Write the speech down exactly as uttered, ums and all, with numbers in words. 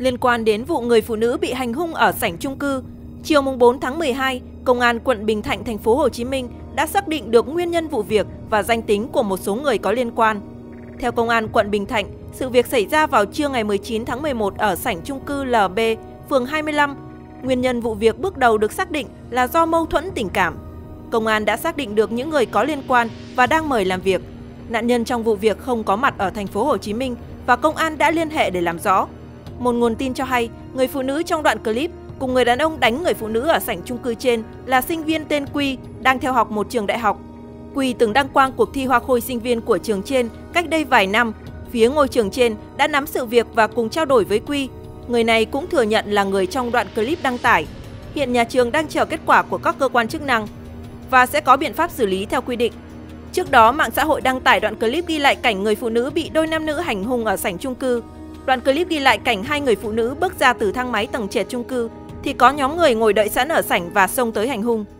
Liên quan đến vụ người phụ nữ bị hành hung ở sảnh chung cư, chiều bốn tháng mười hai, Công an quận Bình Thạnh, thành phố Hồ Chí Minh đã xác định được nguyên nhân vụ việc và danh tính của một số người có liên quan. Theo Công an quận Bình Thạnh, sự việc xảy ra vào trưa ngày mười chín tháng mười một ở sảnh chung cư lờ bê, phường hai mươi lăm. Nguyên nhân vụ việc bước đầu được xác định là do mâu thuẫn tình cảm. Công an đã xác định được những người có liên quan và đang mời làm việc. Nạn nhân trong vụ việc không có mặt ở thành phố Hồ Chí Minh và công an đã liên hệ để làm rõ. Một nguồn tin cho hay, người phụ nữ trong đoạn clip cùng người đàn ông đánh người phụ nữ ở sảnh chung cư trên là sinh viên tên Quy, đang theo học một trường đại học. Quy từng đăng quang cuộc thi hoa khôi sinh viên của trường trên cách đây vài năm. Phía ngôi trường trên đã nắm sự việc và cùng trao đổi với Quy. Người này cũng thừa nhận là người trong đoạn clip đăng tải. Hiện nhà trường đang chờ kết quả của các cơ quan chức năng và sẽ có biện pháp xử lý theo quy định. Trước đó, mạng xã hội đăng tải đoạn clip ghi lại cảnh người phụ nữ bị đôi nam nữ hành hung ở sảnh chung cư. Đoạn clip ghi lại cảnh hai người phụ nữ bước ra từ thang máy tầng trệt chung cư thì có nhóm người ngồi đợi sẵn ở sảnh và xông tới hành hung.